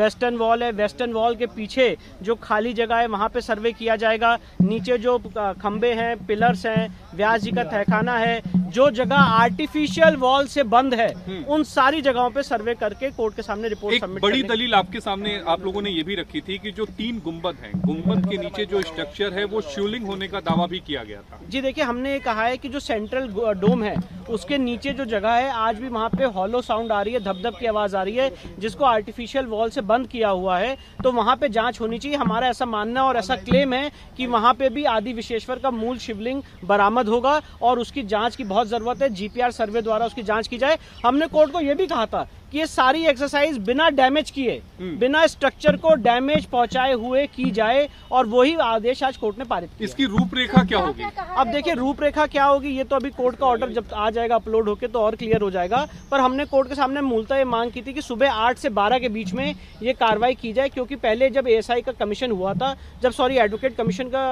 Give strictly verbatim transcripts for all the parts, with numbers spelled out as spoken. Western wall है, western wall के पीछे जो खाली जगह है वहाँ पे सर्वे किया जाएगा। नीचे जो खंबे हैं, पिलर्स हैं, व्यास जी का तहखाना है, जो जगह आर्टिफिशियल वॉल से बंद है, उन सारी जगहों पे सर्वे करके कोर्ट के सामने रिपोर्ट सबमिट। बड़ी दलील आपके सामने आप लोगों ने ये भी रखी थी कि जो तीन गुंबद हैं, गुंबद के नीचे जो स्ट्रक्चर है वो शिवलिंग होने का दावा भी किया गया था। जी देखिए, हमने ये कहा है कि जो सेंट्रल डोम है उसके नीचे जो जगह है, आज भी वहाँ पे हॉलो साउंड आ रही है, धबधब की आवाज आ रही है, जिसको आर्टिफिशियल वॉल से बंद किया हुआ है, तो वहाँ पे जांच होनी चाहिए। हमारा ऐसा मानना और ऐसा क्लेम है कि वहाँ पे भी आदि विश्वेश्वर का मूल शिवलिंग बरामद होगा और उसकी जांच की बहुत जरूरत है। जीपीआर सर्वे द्वारा उसकी जांच की जाए। हमने कोर्ट को यह भी कहा था कि ये सारी एक्सरसाइज बिना डैमेज किए, बिना स्ट्रक्चर को डैमेज पहुंचाए हुए की जाए, और वही आदेश आज कोर्ट ने पारित किया। इसकी रूपरेखा क्या होगी? अब देखिए रूपरेखा क्या होगी, ये तो अभी कोर्ट का ऑर्डर जब आ जाएगा अपलोड होकर तो और क्लियर हो जाएगा, पर हमने कोर्ट के सामने मूलतः ये मांग की थी कि सुबह आठ से बारह के बीच में ये कार्रवाई की जाए, क्योंकि पहले जब एएसआई का कमीशन हुआ था, जब सॉरी एडवोकेट कमीशन का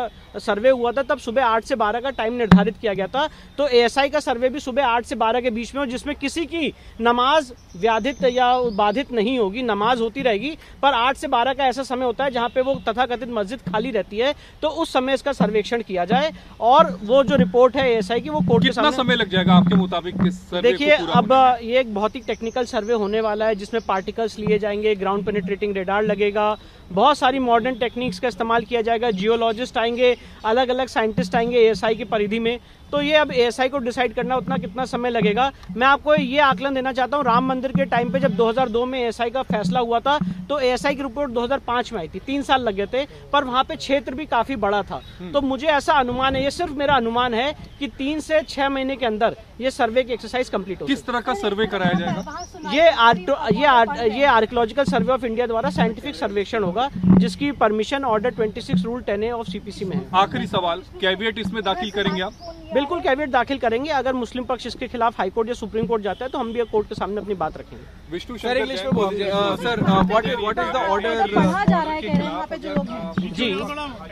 सर्वे हुआ था, तब सुबह आठ से बारह का टाइम निर्धारित किया गया था। तो एएसआई का सर्वे भी सुबह आठ से बारह के बीच में हो, जिसमें किसी की नमाज व्याधि या बाधित नहीं होगी, नमाज होती रहेगी, पर आठ से बारह का ऐसा समय होता है जहां पे वो तथाकथित मस्जिद खाली रहती है, तो उस समय इसका सर्वेक्षण किया जाए और वो जो रिपोर्ट है एएसआई की वो कोर्ट के सामने। कितना समय लग जाएगा आपके मुताबिक किस सर्वे को पूरा होने में? देखिए, अब ये एक बहुत ही टेक्निकल सर्वे होने वाला है, जिसमें पार्टिकल्स लिए जाएंगे, ग्राउंड पेनिट्रेटिंग रेडार लगेगा, बहुत सारी मॉडर्न टेक्निक्स का इस्तेमाल किया जाएगा, जियोलॉजिस्ट आएंगे, अलग अलग साइंटिस्ट आएंगे एएसआई की परिधि में। तो ये अब एएसआई को डिसाइड करना उतना कितना समय लगेगा। मैं आपको ये आकलन देना चाहता हूँ, राम मंदिर के टाइम पे जब दो हज़ार दो में एएसआई का फैसला हुआ था तो एएसआई की रिपोर्ट दो हज़ार पाँच में आई थी, तीन साल लगे थे, पर वहाँ पे क्षेत्र भी काफ़ी बड़ा था। तो मुझे ऐसा अनुमान है, ये सिर्फ मेरा अनुमान है, कि तीन से छः महीने के अंदर ये सर्वे की एक्सरसाइज कंप्लीट हो। किस तरह का सर्वे कराया जाएगा? ये आर्ट ये आर्कियोलॉजिकल सर्वे ऑफ इंडिया द्वारा साइंटिफिक सर्वेक्षण होगा, जिसकी परमिशन ऑर्डर छब्बीस rule ten A of CPC में है। आखिरी सवाल, कैविएट इसमें दाखिल करेंगे आप? बिल्कुल कैविएट दाखिल करेंगे। अगर मुस्लिम पक्ष इसके खिलाफ हाईकोर्ट या सुप्रीम कोर्ट जाता है तो हम भी कोर्ट के सामने अपनी बात रखेंगे। विष्णु सर, इंग्लिश में बोल दीजिए sir. What what is the order? कहां जा रहा है कह रहे हैं यहां पे जो लोग हैं? जी,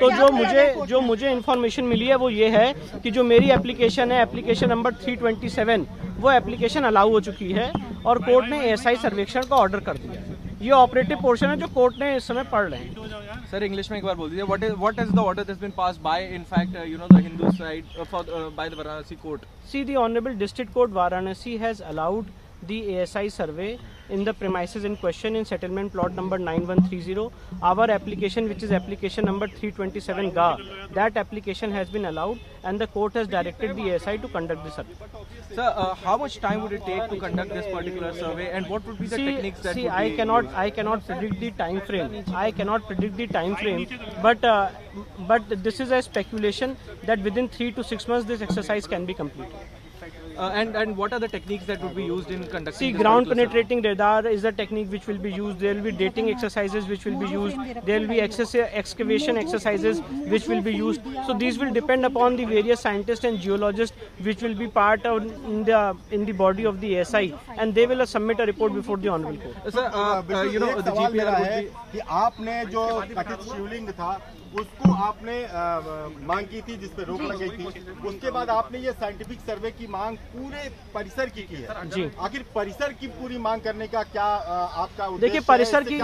तो जो मुझे जो मुझे इन्फॉर्मेशन मिली है वो ये है कि जो मेरी एप्लीकेशन है, एप्लीकेशन नंबर तीन सौ सत्ताईस, वो एप्लीकेशन अलाउ हो चुकी है और कोर्ट ने एएसआई सर्वेक्षण का ऑर्डर कर दिया। ये ऑपरेटिव पोर्शन है जो कोर्ट ने इस समय पढ़ रहे हैं। सर, इंग्लिश में एक बार बोल दीजिए, what is what is the order that's been pass by in fact you know the Hindu side for by the Varanasi court? See, the honourable district court Varanasi has allowed the A S I survey in the premises in question in settlement plot number nine one three zero. Our application, which is application number three twenty-seven G A, that application has been allowed and the court has directed the A S I to conduct the survey. Sir, uh, how much time would it take to conduct this particular survey and what would be the see, techniques that see, would I be cannot, used? I cannot predict the time frame. I cannot predict the time frame, but uh, but this is a speculation that within three to six months this exercise can be completed. Uh, and and what are the techniques that would be used in conducting? See, ground penetrating radar is the technique which will be used. There will be dating exercises which will be used. There will be excavation exercises which will be used. So these will depend upon the various scientists and geologists which will be part of in the in the body of the A S I, and they will uh, submit a report before the honorable court. Sir, uh, uh, you know the G P R would be. कि आपने जो कथित शिवलिंग था उसको आपने मांग की थी, जिस पे रोक लगाई थी, उसके बाद आपने ये साइंटिफिक सर्वे की मांग पूरे परिसर की की है जी। आखिर परिसर की पूरी मांग करने का क्या आपका उद्देश्य? देखिए परिसर की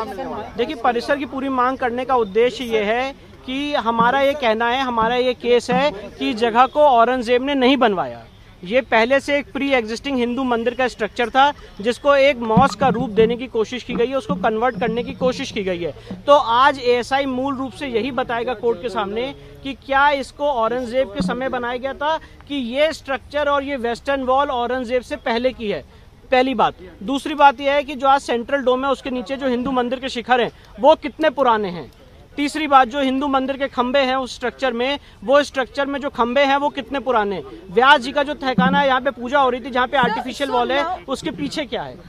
देखिए परिसर की पूरी मांग करने का उद्देश्य ये है कि हमारा ये कहना है, हमारा ये केस है कि जगह को औरंगजेब ने नहीं बनवाया, ये पहले से एक प्री एग्जिस्टिंग हिंदू मंदिर का स्ट्रक्चर था, जिसको एक मॉस्क का रूप देने की कोशिश की गई है, उसको कन्वर्ट करने की कोशिश की गई है। तो आज एएसआई मूल रूप से यही बताएगा कोर्ट के सामने कि क्या इसको औरंगजेब के समय बनाया गया था, कि ये स्ट्रक्चर और ये वेस्टर्न वॉल औरंगजेब से पहले की है, पहली बात। दूसरी बात यह है कि जो आज सेंट्रल डोम है उसके नीचे जो हिंदू मंदिर के शिखर हैं वो कितने पुराने हैं। तीसरी बात, जो हिंदू मंदिर के खंबे हैं उस स्ट्रक्चर में, वो स्ट्रक्चर में जो खंबे हैं वो कितने पुराने। व्यास जी का जो तहखाना है, यहाँ पे पूजा हो रही थी, जहाँ पे आर्टिफिशियल वॉल है, उसके पीछे क्या है।